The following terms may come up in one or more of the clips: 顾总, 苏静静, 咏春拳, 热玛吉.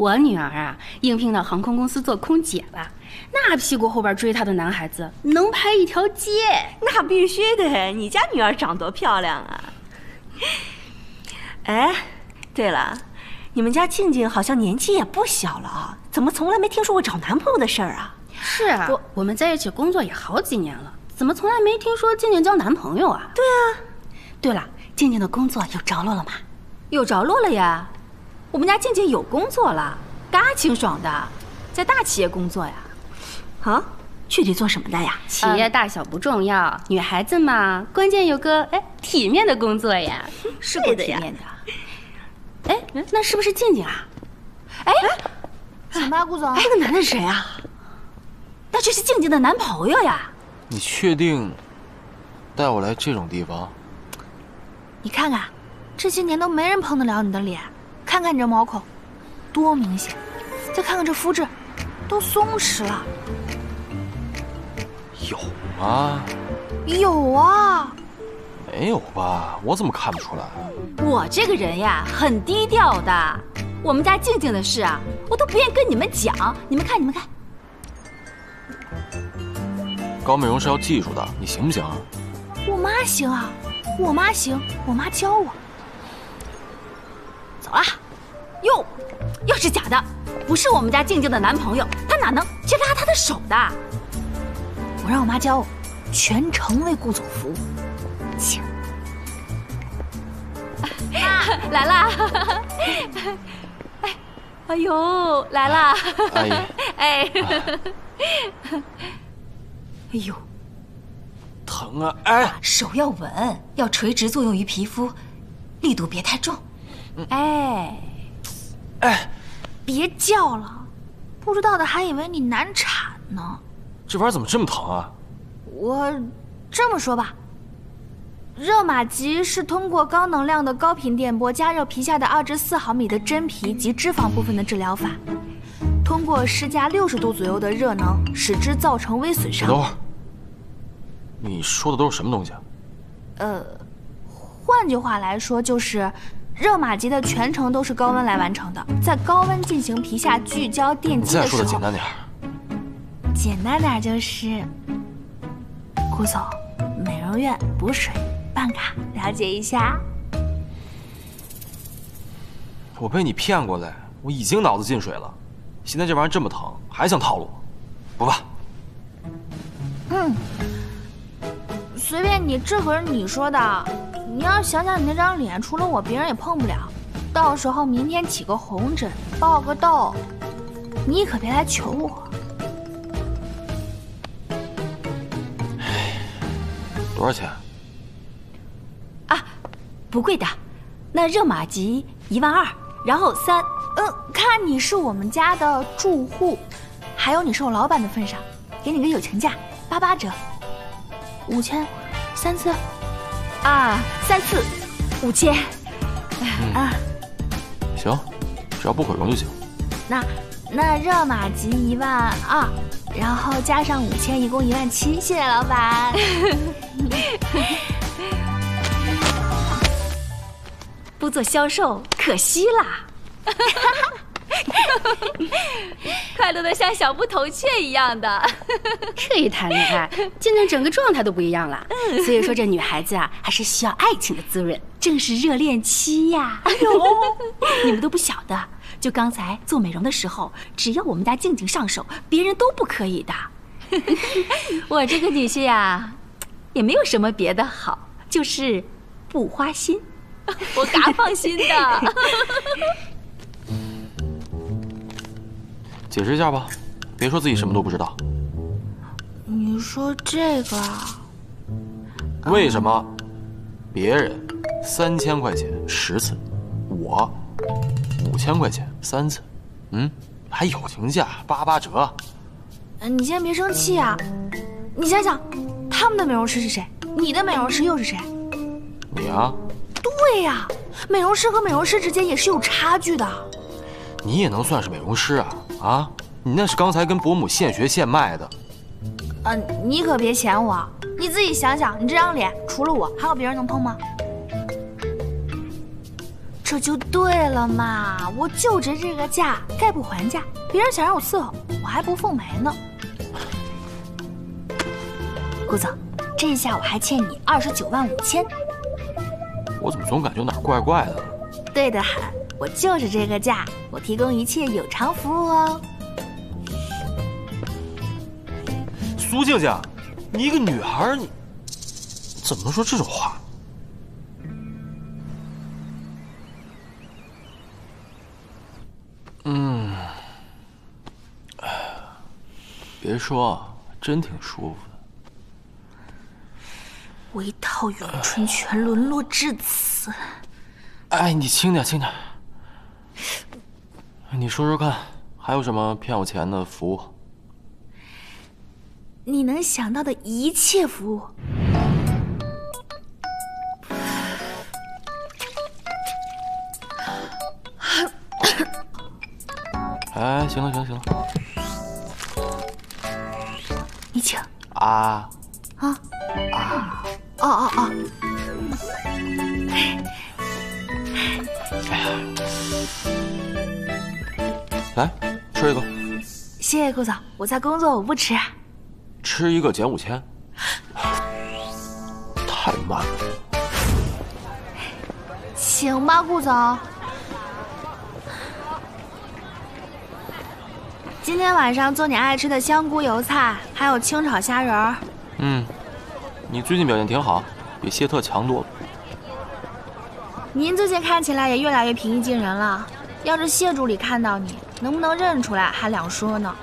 我女儿啊，应聘到航空公司做空姐了。那屁股后边追她的男孩子，能排一条街。那必须的，你家女儿长多漂亮啊！哎，对了，你们家静静好像年纪也不小了啊，怎么从来没听说过找男朋友的事儿啊？是啊，我们在一起工作也好几年了，怎么从来没听说静静交男朋友啊？对啊。对了，静静的工作有着落了吗？有着落了呀。 我们家静静有工作了，嘎清爽的，在大企业工作呀。啊，具体做什么的呀？企业大小不重要，女孩子嘛，关键有个体面的工作呀，是够体面的。哎，那是不是静静啊？哎，请吧，顾总。哎，那个男的是谁啊？那就是静静的男朋友呀。你确定带我来这种地方？你看看，这些年都没人碰得了你的脸。 看看你这毛孔，多明显！再看看这肤质，都松弛了。有吗？有啊。没有吧？我怎么看不出来？我这个人呀，很低调的。我们家静静的事啊，我都不愿意跟你们讲。你们看，你们看。搞美容是要技术的，你行不行啊？我妈行啊，我妈行，我妈教我。 走了，哟，又是假的，不是我们家静静的男朋友，他哪能去拉她的手的？我让我妈教我，全程为顾总服务。请，妈来啦！哎呦，来啦！哎，哎呦，疼啊！哎，手要稳，要垂直作用于皮肤，力度别太重。 哎，哎，别叫了，不知道的还以为你难产呢。这玩意儿怎么这么疼啊？我这么说吧，热玛吉是通过高能量的高频电波加热皮下的24毫米的真皮及脂肪部分的治疗法，通过施加60度左右的热能，使之造成微损伤。等会儿，你说的都是什么东西啊？换句话来说就是。 热玛吉的全程都是高温来完成的，在高温进行皮下聚焦电击的时候，你再说的简单点儿。简单点就是，顾总，美容院补水办卡，了解一下。我被你骗过来，我已经脑子进水了，现在这玩意儿这么疼，还想套路我？不吧。嗯，随便你，这可是你说的。 你要想想你那张脸，除了我，别人也碰不了。到时候明天起个红疹，爆个痘，你可别来求我。多少钱？啊，不贵的，那热玛吉12000，然后3，看你是我们家的住户，还有你是我老板的份上，给你个友情价，88折，5000，3次。 啊，3次，5000，啊，行，只要不毁容就行。那热玛吉12000，然后加上5000，一共17000。谢谢老板。不做销售可惜啦。快乐的像小布头雀一样的，这一谈恋爱，静静整个状态都不一样了。所以说这女孩子啊，还是需要爱情的滋润，正是热恋期呀。哎呦，你们都不晓得，就刚才做美容的时候，只要我们家静静上手，别人都不可以的。我这个女婿呀，也没有什么别的好，就是不花心，我嘎放心的。解释一下吧，别说自己什么都不知道。你说这个？为什么别人3000块钱10次，我5000块钱3次？嗯，还友情价88折。你先别生气啊！你想想，他们的美容师是谁？你的美容师又是谁？你啊？对呀，美容师和美容师之间也是有差距的。你也能算是美容师啊？ 啊，你那是刚才跟伯母现学现卖的。你可别嫌我，你自己想想，你这张脸除了我，还有别人能碰吗？这这就对了嘛！我就值这个价，概不还价。别人想让我伺候，我还不奉陪呢。顾总，这下我还欠你29万5千。我怎么总感觉哪儿怪怪的？对的很，我就是这个价，我提供一切有偿服务哦。苏静静，你一个女孩，你怎么能说这种话？ 别说，真挺舒服的。我一套咏春拳沦落至此。哎，你轻点，轻点。你说说看，还有什么骗我钱的服务？你能想到的一切服务。哎，行了，行了，行了。 你请啊啊啊哦哦哦！来吃一个。谢谢顾总，我在工作，我不吃。吃一个减5000，太慢了。行吧，顾总。今天晚上做你爱吃的香菇油菜，还有清炒虾仁儿。嗯，你最近表现挺好，比谢特强多了。您最近看起来也越来越平易近人了。要是谢助理看到你，能不能认出来还两说呢。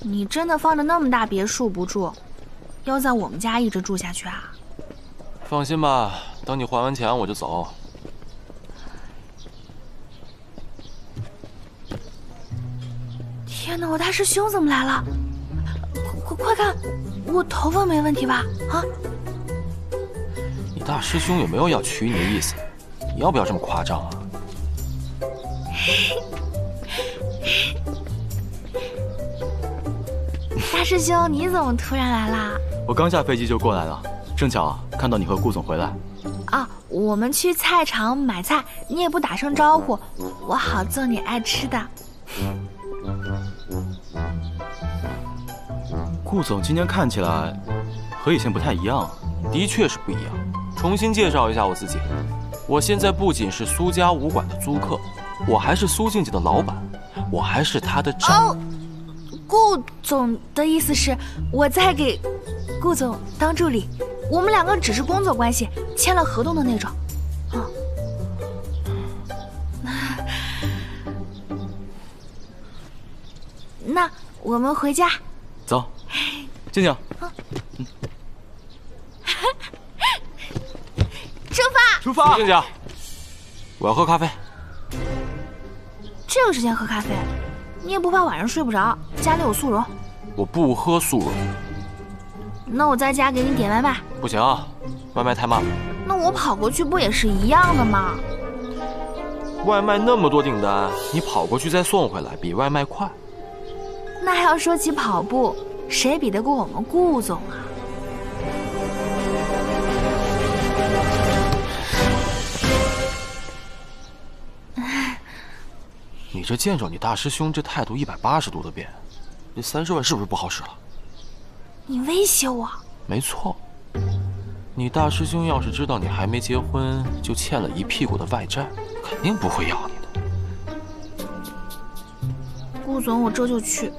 你真的放着那么大别墅不住，要在我们家一直住下去啊？放心吧，等你还完钱我就走。 天哪！我大师兄怎么来了？快看，我头发没问题吧？啊！你大师兄有没有要娶你的意思？你要不要这么夸张啊？大师兄，你怎么突然来啦？我刚下飞机就过来了，正巧啊，看到你和顾总回来。啊，我们去菜场买菜，你也不打声招呼，我好做你爱吃的。 顾总今天看起来和以前不太一样，的确是不一样。重新介绍一下我自己，我现在不仅是苏家武馆的租客，我还是苏静静的老板，我还是她的丈夫。顾总的意思是，我在给顾总当助理，我们两个只是工作关系，签了合同的那种。啊。 那我们回家，走，静静，嗯，出发，出发，静静，我要喝咖啡。这个时间喝咖啡，你也不怕晚上睡不着？家里有速溶，我不喝速溶。那我在家给你点外卖，不行，外卖太慢了。那我跑过去不也是一样的吗？外卖那么多订单，你跑过去再送回来，比外卖快。 那还要说起跑步，谁比得过我们顾总啊？你这见着你大师兄这态度180度的变，这30万是不是不好使了？你威胁我？没错，你大师兄要是知道你还没结婚，就欠了一屁股的外债，肯定不会要你的。顾总，我这就去。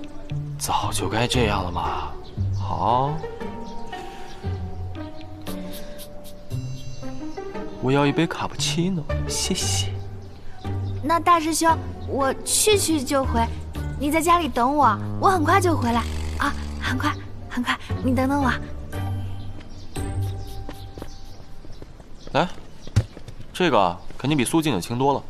早就该这样了嘛！好，我要一杯卡布奇诺，谢谢。那大师兄，我去就回，你在家里等我，我很快就回来啊，很快，很快，你等等我。来，这个肯定比苏静的轻多了。